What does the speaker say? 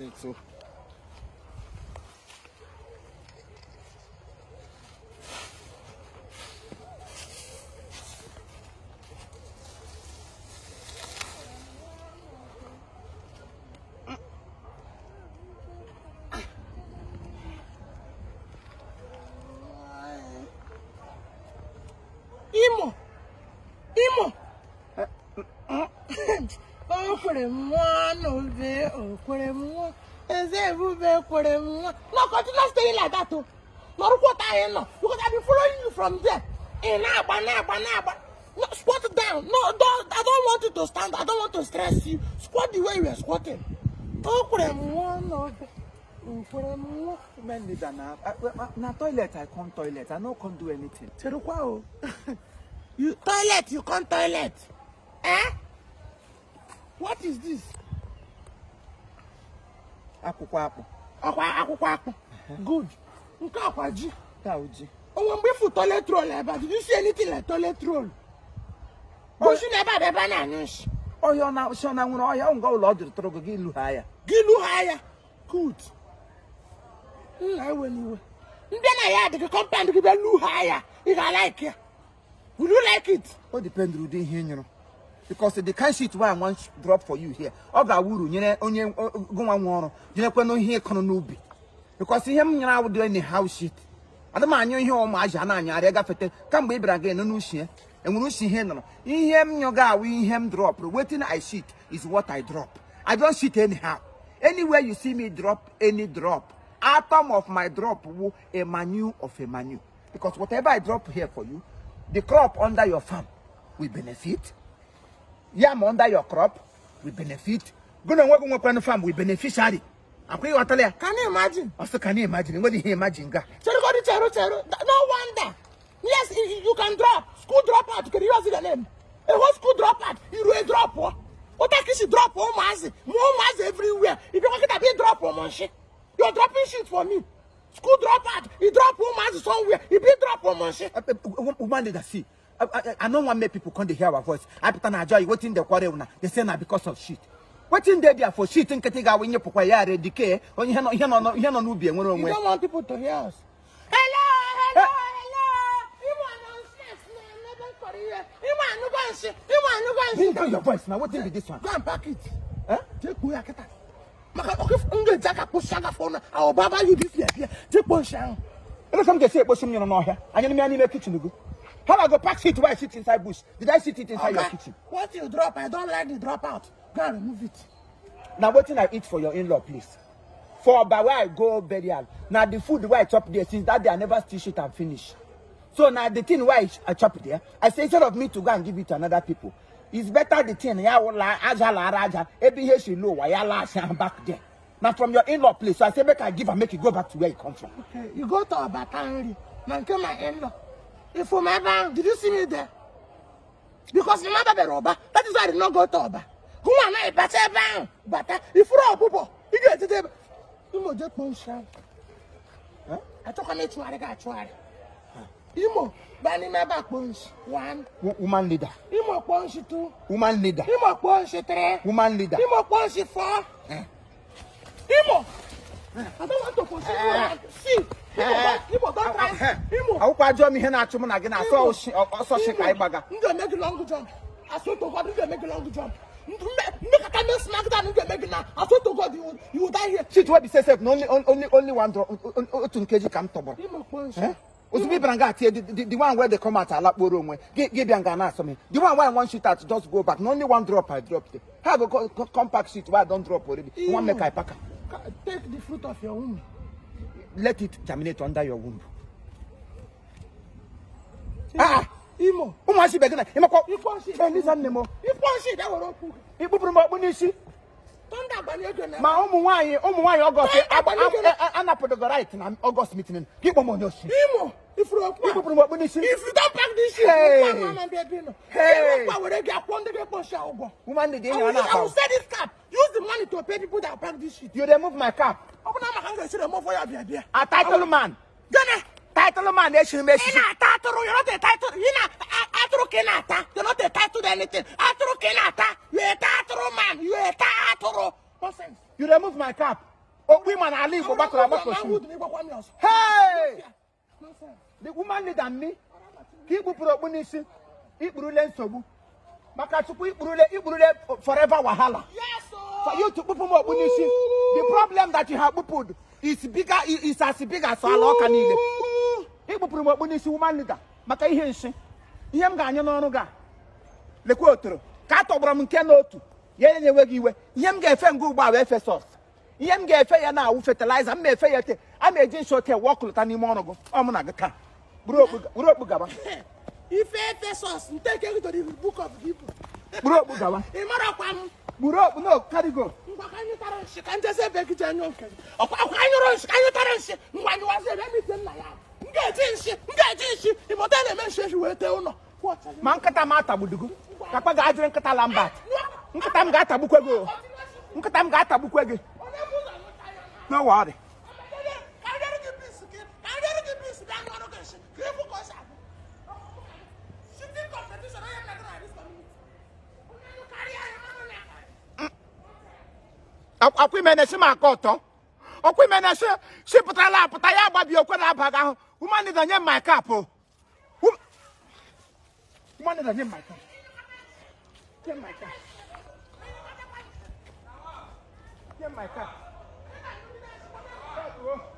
like so. No, continue staying like that too. No, look what I know. Because I've been following you from there. No, squat down. No, don't, I don't want you to stand. I don't want to stress you. Squat the way you are squatting. Oh, na toilet, I can't toilet. I no can't do anything. You toilet, you can't toilet. Eh? What is this? Good. Toilet roll. Did you see anything like toilet roll? Oh, you're not sure. Gilu higher. Good. Then I had the compound to be higher. If I like it, would you like it? What depends on the here? Because the kind shit where I want drop for you here. Oga wuru nyere onye go anworo. Nyere kwenu ihe kono n'obi. Because him nyara would do any house shit. Adam anyo ihe o ma aja na anya re gafete. Kamgbe ibira ga enu ushi. Enwuru ushi ihe no. Ihe m nyoga awu ihe m drop. Waiting I shit is what I drop. I don't shit anyhow. Anywhere you see me drop any drop. Atom of my drop will a manu of a manu. Because whatever I drop here for you, the crop under your farm will benefit. Yam under your crop, we benefit. Go and work on the farm, we beneficiary. Can you imagine? Also, can you imagine? What do you imagine? No wonder. Yes, you can drop. School dropout, can you see the name? A whole school dropout, you will drop. What I kiss you drop, oh, mass, more mass everywhere. If you want to be a drop, oh, man, shit. You're dropping shit for me. School dropout, you drop, oh, mass somewhere. You be drop, oh, man, shit. Woman did I see? I don't want make people come to hear our voice. I put an ajoy waiting the quarrel now. They say now because of shit. Waiting there for shit and getting out when you require decay. When you no, you don't want people to hear us. Hello. You want no answer. Bring down your voice now. What thing be this one? Go and pack it. Huh? Take who I get that. Maka okay. Unge jaka pushanga phone. Our Baba you this here. Take pushang. You know something say pushing you no here. I need me any kitchen to go. How I go pack it where I sit inside bush? Did I sit it inside your kitchen? What you drop, I don't like the drop out. Go and remove it. Now what thing I eat for your in-law, please? For by where I go burial. Now the food where I chop there, since that day I never stitch it and finish. So now the thing where I chop there, I say instead of me to go and give it to another people, it's better the thing. Yeah, Raja, every she know why I'm back there. Now from your in-law place, so I say make I give and make it go back to where it comes from. Okay, you go to a battery, man, come my in-law. If my bank, did you see me there? Because my mother be robber. That is why I did not go to Oba. Go on, I better bank. But if you are people, you get it. You must just punch down. I took a minute to get you. You must ban my back punch one. Woman leader. You must punch two. Woman leader. You must punch three. Woman leader. You must punch four. You must. I don't want to punch you. See. Imo, don't try. Imo. I will not jump here now. Tomorrow again. I saw she carry baga. You don't make a long jump. I saw to God. You don't make a long jump. Make a camel smack down. You don't make now. I saw to God. You die here. Shit, what is this? Only one drop. Two kg come tomorrow. Imo, punch. Eh? Ozubi branga here. The one where they come out a lot more room. Give branga now something. The one where I want shit out just go back. Only one drop I dropped. How we go compact shit where I don't drop already. One make I pack. Take the fruit of your womb. Let it germinate under your womb. Ah, Imo. Umashi begina. Imoko. Iponshi. Benizan nemo. Iponshi. That will not cook. Ibubuma bunishi. Thunder banana. Ma omuwai August. I'm not put the right in August meeting. Give me money. Imo. If you don't pack this shit, hey, woman, I will sell this cap. Use the money to pay people that pack this shit. You remove my cap. Open up my hand and see them for your baby. A title man. Gonna title man. They should make. You're not a title. You're not a title to anything. You're a title man. You're a title. Nonsense. You remove my cap. women are leaving. Go back to the back. Hey! The woman leader me. He will put this. He will learn to. Makatuku he will learn forever wahala. Yes, sir. For you to put more this. The problem that you have put is bigger. It's as big as Allah can heal. He will put more this woman leader. Makai henshi. He am gani no no ga. Le kuotro. Kato bramunke no tu. Yeye nyewe giwe. He am ge fengu ba we fesos. Yem get fair now, fertilizer, I'm a fair. I'm a gin short walk with any monogo. Omonagaka. Broke Bugaba. If a sauce, take it to the book of people. Broke Bugaba. In Maracam, Burok, no, Carigo. She can't just say Becky Janoke. Oh, I know she can't tell you. Why you want to let me tell my aunt? Get in ship. If I tell a message, you will tell no. What? Mancatamata would do. Papa Gadran Catalamba. Nkatamgata Bukago. Nkatamgata Bukago. No worry. Get my car. Oh.